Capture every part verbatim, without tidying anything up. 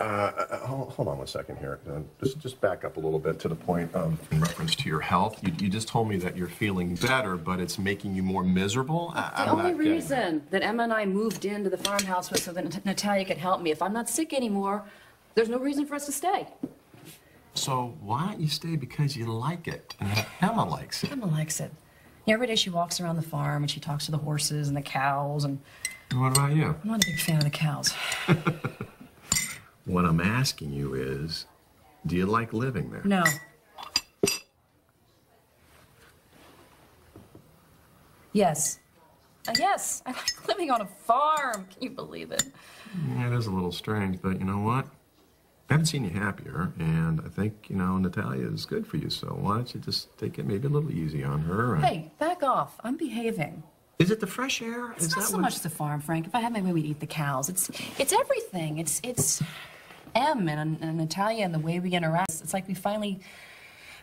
Uh, hold, hold on one second here. Uh, just, just back up a little bit to the point um, in reference to your health. You, you just told me that you're feeling better, but it's making you more miserable. I, the I'm only reason that. that Emma and I moved into the farmhouse was so that Natalia could help me. If I'm not sick anymore, there's no reason for us to stay. So why don't you stay because you like it? And Emma likes it. Emma likes it. You know, every day she walks around the farm and she talks to the horses and the cows and... And what about you? I'm not a big fan of the cows. What I'm asking you is, do you like living there? No. Yes. Uh, yes, I like living on a farm. Can you believe it? Yeah, it is a little strange, but you know what? I haven't seen you happier, and I think, you know, Natalia is good for you, so why don't you just take it maybe a little easy on her? And... Hey, back off. I'm behaving. Is it the fresh air? It's is not that so what... much the farm, Frank. If I had my way, we'd eat the cows. It's it's everything. It's it's Em and, and Natalia and the way we interact. It's like we finally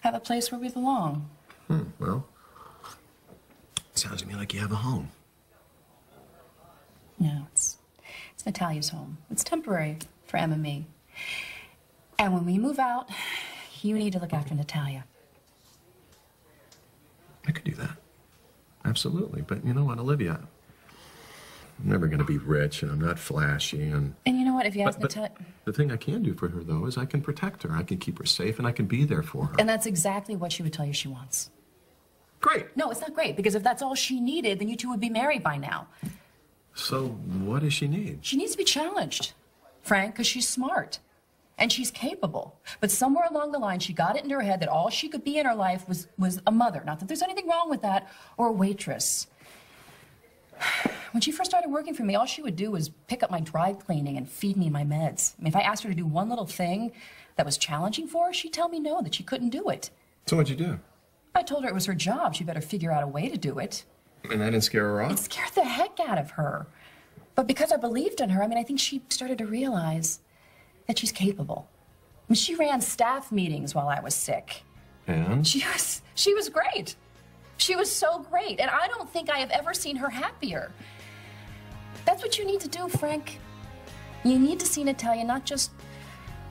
have a place where we belong. Hmm, well, it sounds to me like you have a home. No, it's, it's Natalia's home. It's temporary for Em and me. And when we move out, you need to look after Natalia. I could do that. Absolutely, but you know what, Olivia, I'm never going to be rich, and I'm not flashy, and... And you know what, if you ask Natalia... The thing I can do for her, though, is I can protect her, I can keep her safe, and I can be there for her. And that's exactly what she would tell you she wants. Great! No, it's not great, because if that's all she needed, then you two would be married by now. So, what does she need? She needs to be challenged, Frank, because she's smart. And she's capable. But somewhere along the line, she got it into her head that all she could be in her life was, was a mother. Not that there's anything wrong with that, or a waitress. When she first started working for me, all she would do was pick up my dry cleaning and feed me my meds. I mean, if I asked her to do one little thing that was challenging for her, she'd tell me no, that she couldn't do it. So what'd you do? I told her it was her job. She better figure out a way to do it. And that didn't scare her off? It scared the heck out of her. But because I believed in her, I mean, I think she started to realize that she's capable. I mean, she ran staff meetings while I was sick. And? She was, she was great. She was so great. And I don't think I have ever seen her happier. That's what you need to do, Frank. You need to see Natalia not just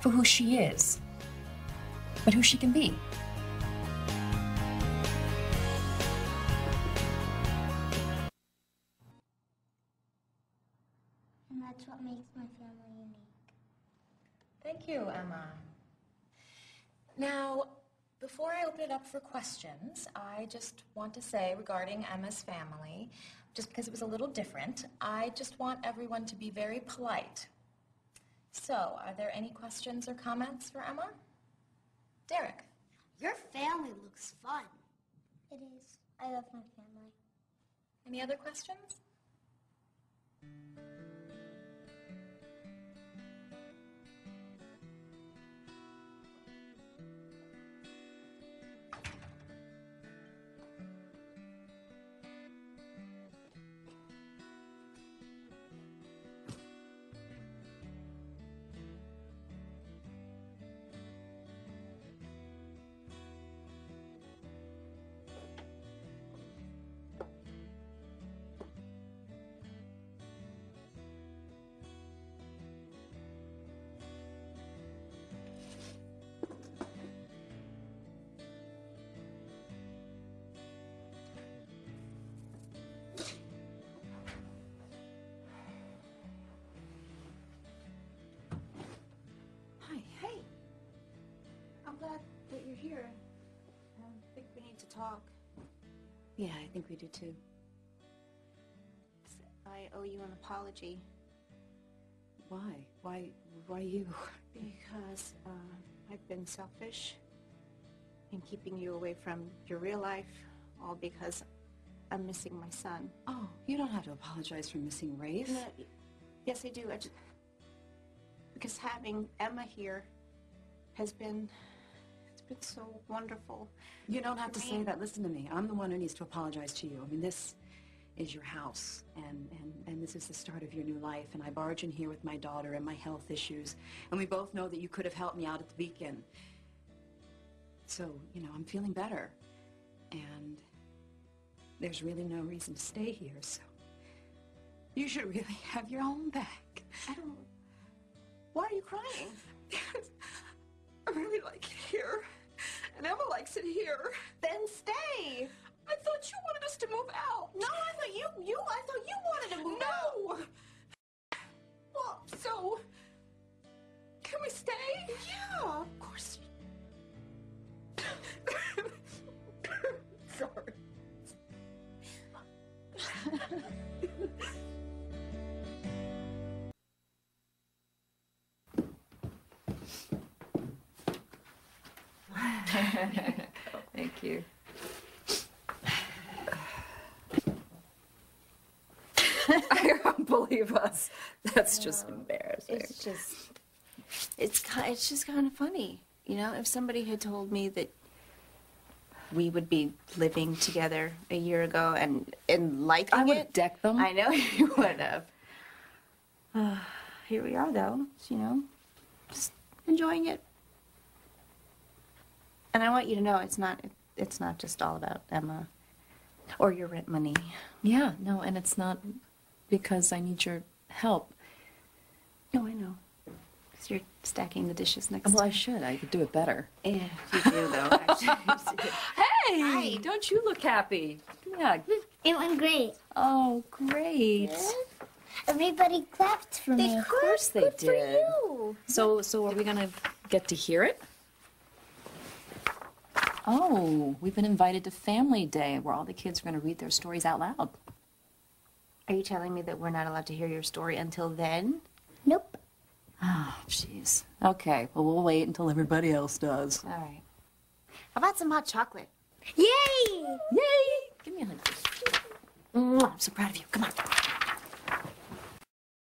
for who she is, but who she can be. And that's what makes my family unique. Thank you, Emma. Now, before I open it up for questions, I just want to say regarding Emma's family, just because it was a little different, I just want everyone to be very polite. So, are there any questions or comments for Emma? Derek? Your family looks fun. It is. I love my family. Any other questions? I'm glad that you're here. I think we need to talk. Yeah, I think we do too. I owe you an apology. Why? Why? Why you? Because uh, I've been selfish in keeping you away from your real life, all because I'm missing my son. Oh, you don't have to apologize for missing Rafe. No, yes, I do. I just, because having Emma here has been... It's so wonderful. You don't have to say that. Listen to me. I'm the one who needs to apologize to you. I mean, this is your house, and, and, and this is the start of your new life, and I barge in here with my daughter and my health issues, and we both know that you could have helped me out at the Beacon. So, you know, I'm feeling better, and there's really no reason to stay here, so you should really have your own back. I don't... Why are you crying? Because I really like it here. And Emma likes it here. Then stay. I thought you wanted us to move out. No, I thought you, you, I thought you wanted to move no. out. No. Well, so, can we stay? Yeah, of course. Sorry. Thank you. I don't believe us. That's just embarrassing. It's just, it's kind, it's just kind of funny, you know. If somebody had told me that we would be living together a year ago and and liking it, I would have decked them. I know you would have. Uh, here we are, though. You know, just enjoying it. And I want you to know it's not it's not just all about Emma or your rent money. Yeah, no, and it's not because I need your help. No, I know. Because you're stacking the dishes next well, time. Well, I should. I could do it better. Yeah, you do, though. Actually. Hey! Hi. Don't you look happy? Yeah. It went great. Oh, great. Yeah. Everybody clapped for they me. Of course they did. For you. So, so are we going to get to hear it? Oh, we've been invited to Family Day, where all the kids are going to read their stories out loud. Are you telling me that we're not allowed to hear your story until then? Nope. Oh, jeez. Okay, well, we'll wait until everybody else does. All right. How about some hot chocolate? Yay! Yay! Give me a hug. I'm so proud of you. Come on.